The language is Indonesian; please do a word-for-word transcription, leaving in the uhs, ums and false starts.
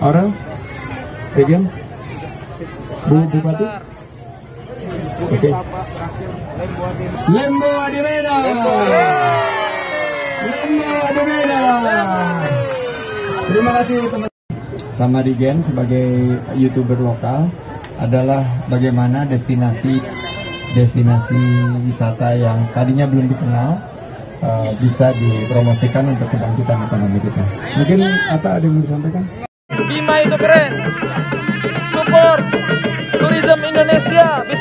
Orang Regen, Bu Bupati. Oke. Lembo Adimena. Lembo Adimena. Terima kasih teman. Sama Digen sebagai YouTuber lokal adalah bagaimana destinasi destinasi wisata yang tadinya belum dikenal Uh, bisa dipromosikan untuk kebangkitan ekonomi kita. Mungkin apa ada yang mau disampaikan? Bima itu keren, support tourism Indonesia.